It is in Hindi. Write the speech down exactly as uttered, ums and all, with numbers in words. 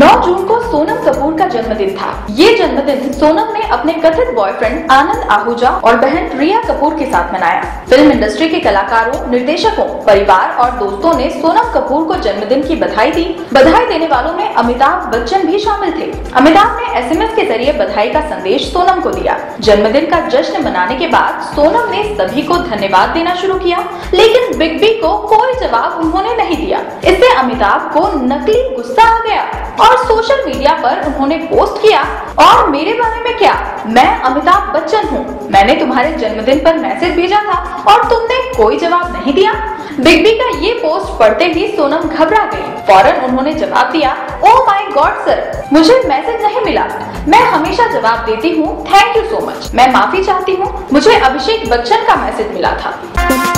नौ जून को सोनम कपूर का जन्मदिन था। ये जन्मदिन सोनम ने अपने कथित बॉयफ्रेंड आनंद आहूजा और बहन रिया कपूर के साथ मनाया। फिल्म इंडस्ट्री के कलाकारों, निर्देशकों, परिवार और दोस्तों ने सोनम कपूर को जन्मदिन की बधाई दी। बधाई देने वालों में अमिताभ बच्चन भी शामिल थे। अमिताभ ने एस एम एस के जरिए बधाई का संदेश सोनम को दिया। जन्मदिन का जश्न मनाने के बाद सोनम ने सभी को धन्यवाद देना शुरू किया, लेकिन बिग बी को कोई जवाब उन्होंने नहीं दिया। इससे अमिताभ को नकली गुस्सा आ गया और सोशल मीडिया पर उन्होंने पोस्ट किया, और मेरे बारे में क्या, मैं अमिताभ बच्चन हूँ, मैंने तुम्हारे जन्मदिन पर मैसेज भेजा था और तुमने कोई जवाब नहीं दिया। बिग बी का ये पोस्ट पढ़ते ही सोनम घबरा गई। फौरन उन्होंने जवाब दिया, ओह माय गॉड सर, मुझे मैसेज नहीं मिला, मैं हमेशा जवाब देती हूँ, थैंक यू सो मच, मैं माफी चाहती हूँ, मुझे अभिषेक बच्चन का मैसेज मिला था।